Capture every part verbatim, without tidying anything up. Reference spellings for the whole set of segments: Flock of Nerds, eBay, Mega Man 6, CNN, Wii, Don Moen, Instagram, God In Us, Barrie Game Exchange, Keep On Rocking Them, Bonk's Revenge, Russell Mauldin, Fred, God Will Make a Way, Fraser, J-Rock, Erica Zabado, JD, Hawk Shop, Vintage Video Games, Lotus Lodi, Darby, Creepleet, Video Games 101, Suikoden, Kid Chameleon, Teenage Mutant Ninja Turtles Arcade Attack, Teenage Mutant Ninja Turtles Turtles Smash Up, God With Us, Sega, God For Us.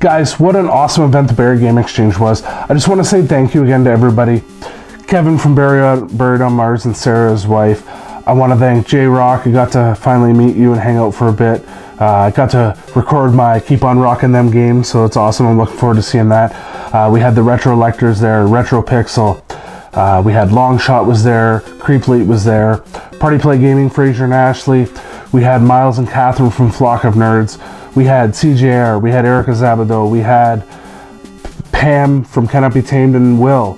Guys, what an awesome event the Barrie Game Exchange was. I just want to say thank you again to everybody. Kevin from Buried on Mars and Sarah's wife. I want to thank J-Rock. I got to finally meet you and hang out for a bit. Uh, I got to record my Keep On Rocking Them game, so it's awesome. I'm looking forward to seeing that. Uh, we had the Retro Electors there, Retro Pixel. Uh, we had Longshot was there, Creepleet was there, Party Play Gaming, Fraser and Ashley. We had Miles and Catherine from Flock of Nerds. We had C J R, we had Erica Zabado, we had Pam from Cannot Be Tamed and Will.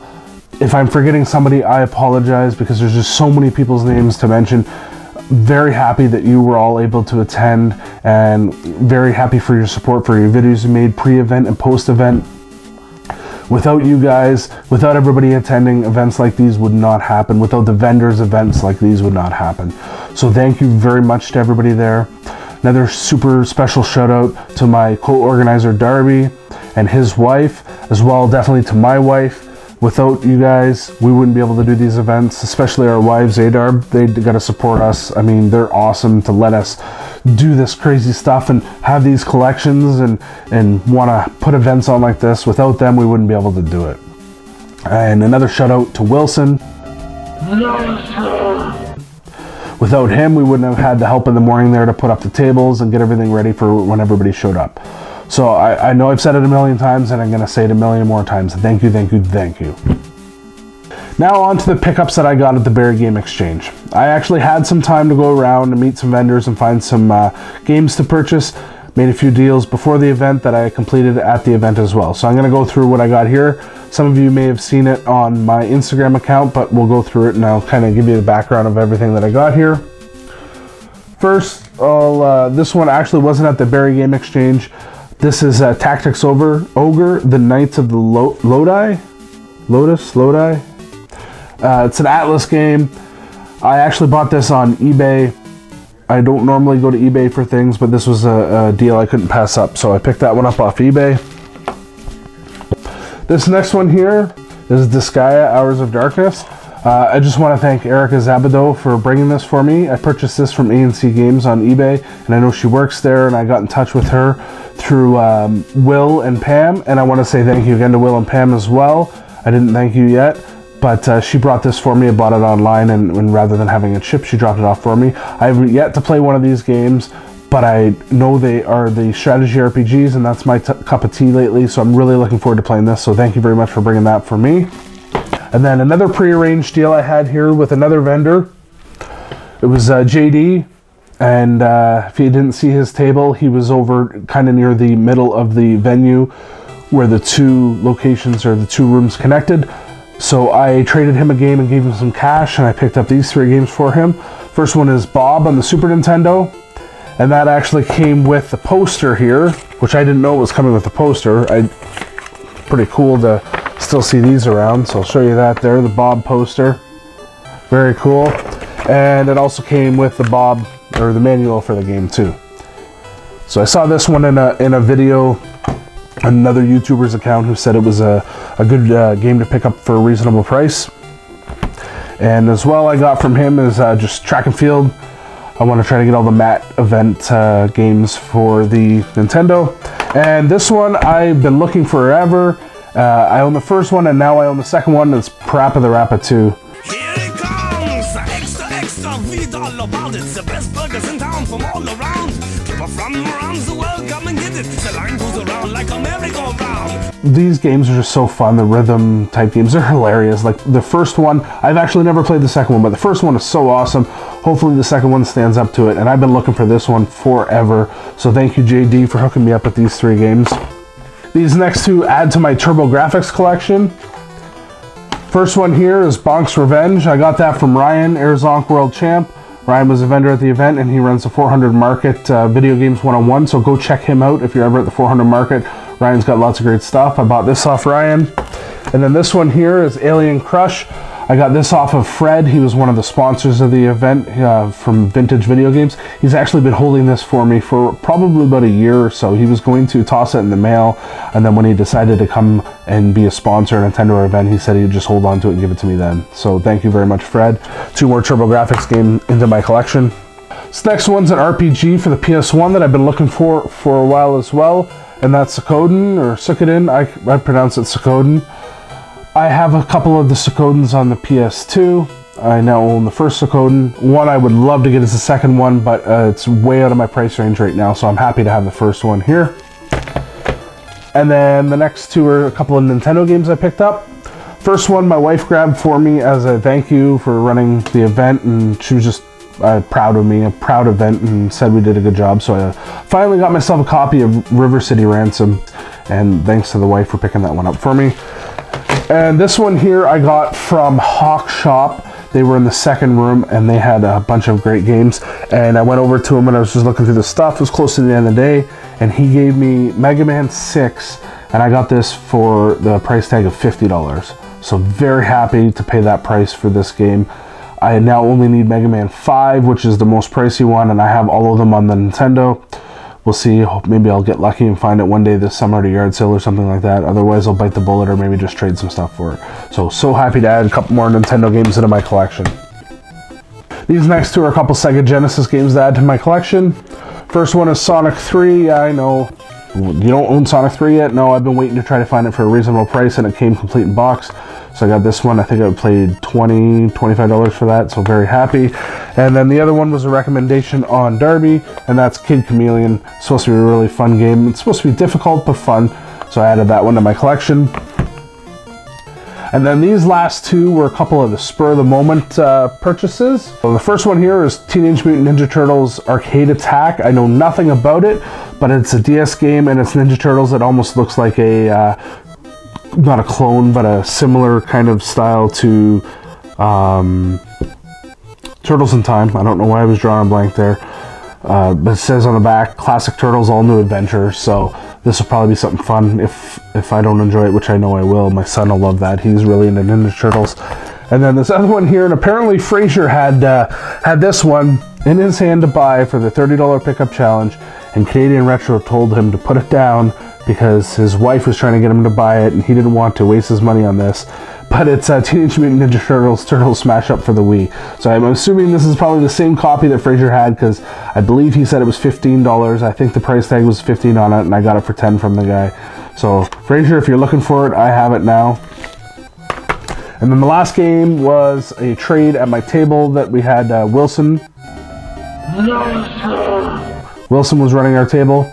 If I'm forgetting somebody, I apologize because there's just so many people's names to mention. Very happy that you were all able to attend and very happy for your support, for your videos you made pre-event and post-event. Without you guys, without everybody attending, events like these would not happen. Without the vendors, events like these would not happen. So thank you very much to everybody there. Another super special shout out to my co-organizer Darby and his wife, as well definitely to my wife. Without you guys, we wouldn't be able to do these events, especially our wives, Adarb. They got to support us. I mean, they're awesome to let us do this crazy stuff and have these collections and, and want to put events on like this. Without them, we wouldn't be able to do it. And another shout out to Wilson. Without him, we wouldn't have had the help in the morning there to put up the tables and get everything ready for when everybody showed up. So I, I know I've said it a million times and I'm gonna say it a million more times. Thank you, thank you, thank you. Now on to the pickups that I got at the Barrie Game Exchange. I actually had some time to go around and meet some vendors and find some uh, games to purchase. Made a few deals before the event that I completed at the event as well. So I'm gonna go through what I got here. Some of you may have seen it on my Instagram account, but we'll go through it and I'll kind of give you the background of everything that I got here. First, I'll, uh, this one actually wasn't at the Barrie Game Exchange. This is uh, Tactics Over Ogre, the Knights of the Lo Lodi, Lotus Lodi. Uh, it's an Atlas game. I actually bought this on eBay. I don't normally go to eBay for things, but this was a, a deal I couldn't pass up, so I picked that one up off eBay. This next one here is Disgaea Hours of Darkness. Uh, I just want to thank Erica Zabado for bringing this for me. I purchased this from A N C Games on eBay, and I know she works there, and I got in touch with her through um, Will and Pam, and I want to say thank you again to Will and Pam as well. I didn't thank you yet, but uh, she brought this for me. I bought it online, and, and rather than having it shipped, she dropped it off for me. I have yet to play one of these games, but I know they are the strategy R P Gs, and that's my t cup of tea lately, so I'm really looking forward to playing this, so thank you very much for bringing that for me. And then another prearranged deal I had here with another vendor. It was uh, J D, and uh, if you didn't see his table, he was over kind of near the middle of the venue where the two locations or the two rooms connected. So I traded him a game and gave him some cash, and I picked up these three games for him. First one is Bob on the Super Nintendo, and that actually came with the poster here, which I didn't know was coming with the poster. I pretty cool to still see these around, so I'll show you that there, the Bob poster. Very cool. And it also came with the Bob, or the manual for the game too. So I saw this one in a, in a video, another YouTuber's account who said it was a, a good uh, game to pick up for a reasonable price. And as well I got from him is uh, just Track and Field. I want to try to get all the M A T event uh, games for the Nintendo. And this one I've been looking forever. Uh, I own the first one, and now I own the second one. It's Parappa the Rappa two. Here it comes! Extra, extra, read all about it. The best burgers in town from all around. People from around the world come and get it. The line goes around like a merry-go-round. These games are just so fun. The rhythm type games are hilarious. Like the first one, I've actually never played the second one, but the first one is so awesome. Hopefully the second one stands up to it, and I've been looking for this one forever. So thank you, J D, for hooking me up with these three games. These next two add to my TurboGrafx collection. First one here is Bonk's Revenge. I got that from Ryan Airzonk, world champ. Ryan was a vendor at the event, and he runs the four hundred Market uh, Video Games one oh one, so go check him out if you're ever at the four hundred Market. Ryan's got lots of great stuff. I bought this off Ryan. And then this one here is Alien Crush. I got this off of Fred. He was one of the sponsors of the event uh, from Vintage Video Games. He's actually been holding this for me for probably about a year or so. He was going to toss it in the mail, and then when he decided to come and be a sponsor at a Nintendo event, he said he'd just hold on to it and give it to me then. So thank you very much, Fred. Two more TurboGrafx games into my collection. This next one's an R P G for the P S one that I've been looking for for a while as well. and that's Suikoden or Suikoden. I, I pronounce it Suikoden. I have a couple of the Suikodens on the P S two. I now own the first Suikoden. One I would love to get is the second one, but uh, it's way out of my price range right now, so I'm happy to have the first one here. And then the next two are a couple of Nintendo games I picked up. First one my wife grabbed for me as a thank you for running the event, and she was just uh, proud of me, a proud event, and said we did a good job. So I finally got myself a copy of River City Ransom, and thanks to the wife for picking that one up for me. And this one here I got from Hawk Shop. They were in the second room and they had a bunch of great games. And I went over to him and I was just looking through the stuff. It was close to the end of the day. And he gave me Mega Man six. And I got this for the price tag of fifty dollars. So very happy to pay that price for this game. I now only need Mega Man five, which is the most pricey one. And I have all of them on the Nintendo. We'll see. Maybe I'll get lucky and find it one day this summer at a yard sale or something like that. Otherwise, I'll bite the bullet or maybe just trade some stuff for it. So, so happy to add a couple more Nintendo games into my collection. These next two are a couple Sega Genesis games to add to my collection. First one is Sonic three. Yeah, I know. You don't own Sonic three yet? No, I've been waiting to try to find it for a reasonable price, and it came complete in box. So I got this one. I think I played twenty dollars, twenty-five dollars for that, so very happy. And then the other one was a recommendation on Darby, and that's Kid Chameleon. It's supposed to be a really fun game. It's supposed to be difficult, but fun. So I added that one to my collection. And then these last two were a couple of the spur-of-the-moment uh, purchases. So the first one here is Teenage Mutant Ninja Turtles Arcade Attack. I know nothing about it, but it's a D S game, and it's Ninja Turtles. It almost looks like a, uh, not a clone, but a similar kind of style to um, Turtles in Time. I don't know why I was drawing a blank there. Uh, but it says on the back, Classic Turtles, All New Adventure, so this will probably be something fun if if I don't enjoy it, which I know I will. My son will love that. He's really into Ninja Turtles. And then this other one here, and apparently Fraser had uh, had this one in his hand to buy for the thirty dollar pickup challenge, and Canadian Retro told him to put it down because his wife was trying to get him to buy it, and he didn't want to waste his money on this. But it's uh, Teenage Mutant Ninja Turtles Turtles Smash Up for the Wii. So I'm assuming this is probably the same copy that Fraser had, because I believe he said it was fifteen dollars. I think the price tag was fifteen dollars on it, and I got it for ten dollars from the guy. So Fraser, if you're looking for it, I have it now. And then the last game was a trade at my table that we had uh, Wilson. Wilson was running our table,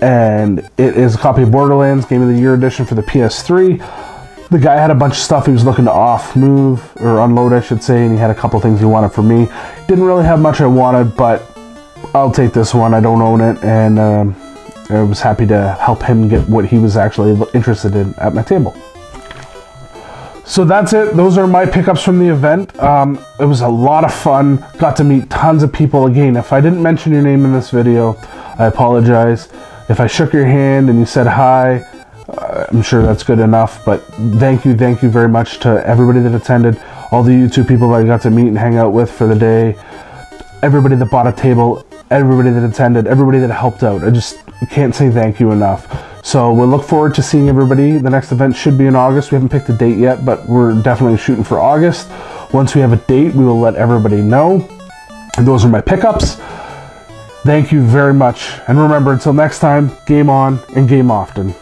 and it is a copy of Borderlands Game of the Year Edition for the P S three. The guy had a bunch of stuff he was looking to off move, or unload I should say, and he had a couple things he wanted for me. Didn't really have much I wanted, but I'll take this one. I don't own it, and um, I was happy to help him get what he was actually interested in at my table. So that's it. Those are my pickups from the event. Um, it was a lot of fun. Got to meet tons of people. Again, if I didn't mention your name in this video, I apologize. If I shook your hand and you said hi, I'm sure that's good enough, but thank you, thank you very much to everybody that attended, all the YouTube people that I got to meet and hang out with for the day, everybody that bought a table, everybody that attended, everybody that helped out. I just can't say thank you enough. So we'll look forward to seeing everybody. The next event should be in August. We haven't picked a date yet, but we're definitely shooting for August. Once we have a date, we will let everybody know. And those are my pickups. Thank you very much. And remember, until next time, game on and game often.